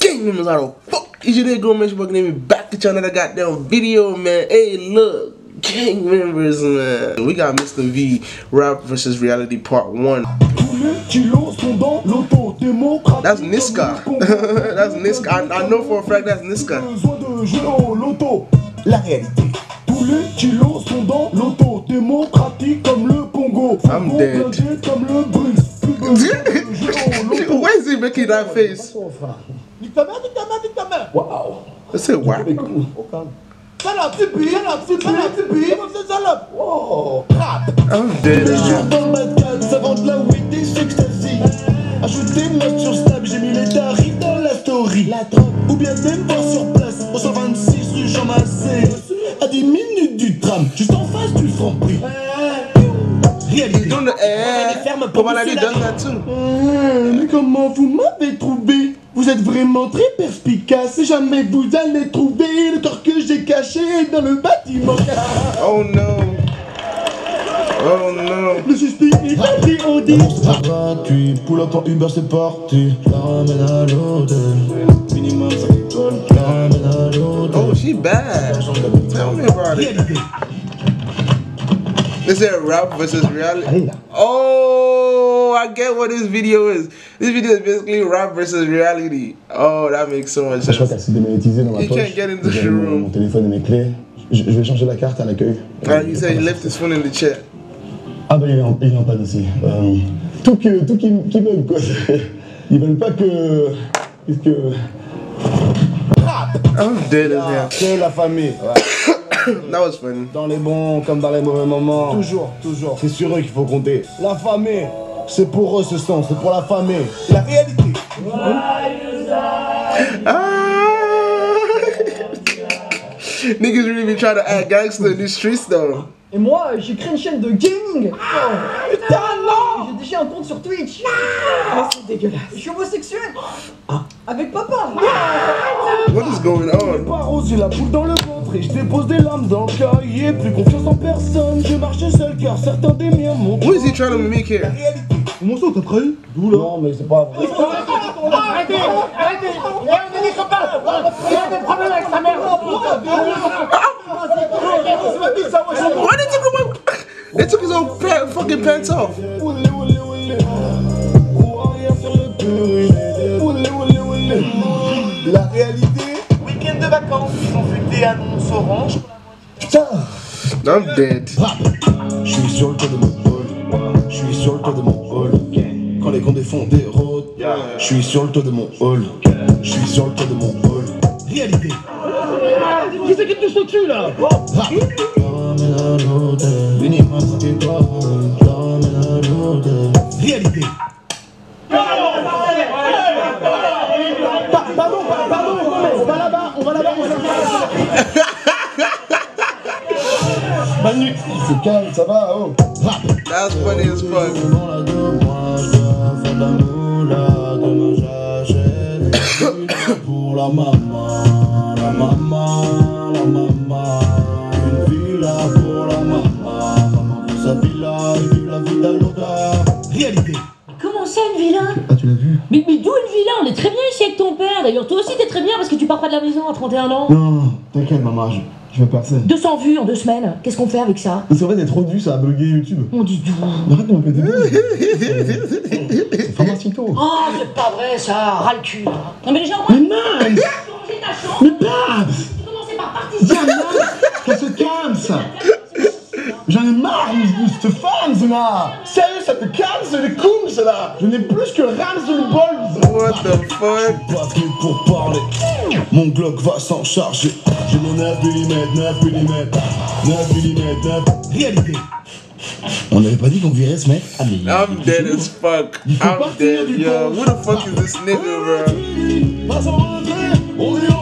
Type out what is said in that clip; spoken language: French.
Gang members, how the fuck is your day going, man? It's your boy Name back at you another goddamn video, man. Hey, look, gang members, man. We got Mr. V, Rap vs. Reality Part 1. That's Niska. That's Niska. I know for a fact that's Niska. La réalité. Tous les kilos sont dans l'auto, démocratique comme le Congo. I'm dead. Comme le Bruce. Why is he making that face? Nique ta mère, nique ta mère, nique ta mère. Wow. C'est wow. Salope, c'est pire, salope, c'est pire, c'est salope. Oh, I'm dead. Les jours dans ma table, ça vend de la weed et ecstasy. Ajoutez-moi sur Snap, j'ai mis les tarifs dans la story. La drogue, ou bien même voir sur place, au 126. À 10 minutes du tram, juste en face du Franprix. Réalité. Probably done that too. Mais comment vous m'avez trouvé? Vous êtes vraiment très perspicace. Jamais vous allez trouver le corps que j'ai caché dans le bâtiment. Oh non. Oh non. Le suspect est parti en 10. 28, pull up en Uber, c'est parti. Je la ramène à l'hôtel. Minimum 5 étoiles, je la ramène à l'hôtel. Oh, she bad. Tell me about it. This is Rap vs. Reality. Oh, I get what this video is. This video is basically Rap vs. Reality. Oh, that makes so much sense. Je crois qu'elle s'est démonétisée dans ma poche. You can't get into the room. Mon téléphone et mes clés. Je vais changer la carte à l'accueil. He said he left his phone in the chair. Ah ben il est en panne aussi. Tout qui bug quoi. Ils veulent pas que... Qu'est-ce que... C'est la famille. That was funny. Dans les bons comme dans les mauvais moments. Toujours. C'est sur eux qu'il faut compter. La famille, c'est pour eux ce sang, c'est pour la famille. La réalité. Niggas really be trying to act gangster in these streets though. Et moi, j'ai créé une chaîne de gaming. Putain, non! J'ai déjà un compte sur Twitch. C'est dégueulasse. Je suis homosexuel. Avec papa. What is going on? J'ai pas rosé la boule dans le ventre et je dépose des lames dans le cahier. Plus confiance en personne. Je marche seul car certains des miens m'ont. Who is he trying to mimic here? Comment ça, t'as trahi? D'où là? Non, mais c'est pas vrai. Arrêtez! Arrêtez! Il y a un délire comme ça! Il y a des problèmes avec sa mère! Why did you go? They took his own fucking pants off. La réalité. Week-end de vacances, ils ont vu des annonces orange. Putain. I'm dead. Je suis sur le toit de mon hall. Je suis sur le toit de mon hall. Quand les grands font des roads. Je suis sur le toit de mon hall. Je suis sur le toit de mon hall. Réalité. Qui c'est qui touche au cul là? Réalité. Pardon, on va là-bas, Manu, c'est calme, ça va, oh. That's funny as fuck. Pour la maman, une villa pour la maman, pour sa villa, la loda. Réalité. Comment ça une villa? Ah tu l'as vu? Mais d'où une villa? On est très bien ici avec ton père. D'ailleurs toi aussi t'es très bien parce que tu pars pas de la maison à 31 ans. Non, t'inquiète maman, je vais percer. 200 vues en 2 semaines, qu'est-ce qu'on fait avec ça? Parce qu'en fait t'es trop dû, ça a bugué YouTube. On dit tout. Arrête de me péter. Oh, c'est pas vrai ça, ras le cul. Non mais déjà, moi, mais tu as ta chambre. Mais babs, tu commençais par participer. Ça se calme ça. J'en ai marre de cette fans là. Sérieux, ça te calme, c'est les cooms là. Je n'ai plus que Rams de Balls. What the fuck. Je suis pas venu pour parler. Mon Glock va s'en charger. J'ai mon 9 mm. Réalité. On n'avait pas dit qu'on virait ce mec. I'm dead as fuck. I'm dead, yo. Who the fuck is this nigga, bro?